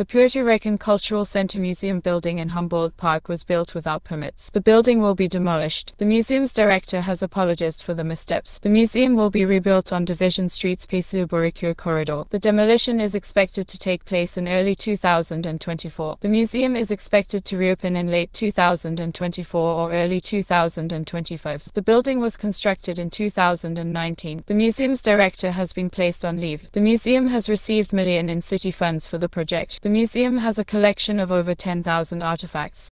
The Puerto Rican Cultural Center Museum building in Humboldt Park was built without permits. The building will be demolished. The museum's director has apologized for the missteps. The museum will be rebuilt on Division Street's Pislu-Boricua corridor. The demolition is expected to take place in early 2024. The museum is expected to reopen in late 2024 or early 2025. The building was constructed in 2019. The museum's director has been placed on leave. The museum has received millions in city funds for the project. The museum has a collection of over 10,000 artifacts.